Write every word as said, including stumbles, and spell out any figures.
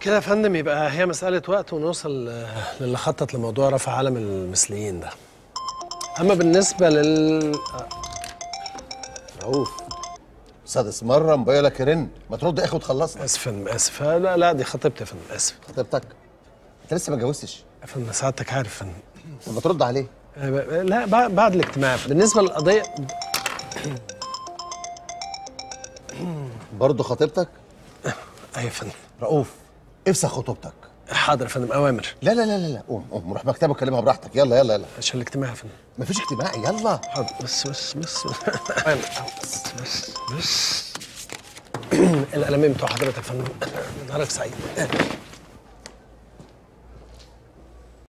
كده يا فندم. يبقى هي مسألة وقت ونوصل للي خطط لموضوع رفع علم المثليين ده. أما بالنسبة لل رؤوف سادس مرة موبايلك يرن، ما ترد اخد خلصنا. آسف آسف لا لا دي خطيبتي يا فندم. آسف خطيبتك؟ أنت لسه ما اتجوزتش يا فندم. سعادتك عارف يا فندم. طب ما ترد عليه. لا بعد الاجتماع. بالنسبة للقضية برضه خطيبتك؟ أيوة يا فندم. رؤوف افسخ خطوبتك. حاضر يا فندم، أوامر. لا لا لا لا قوم قوم روح مكتبك كلمها براحتك. يلا يلا يلا عشان الاجتماع يا فندم. مفيش اجتماع. يلا حاضر. بس بس بس بس بس بس القلمين بتوع حضرتك يا فندم. نهارك سعيد.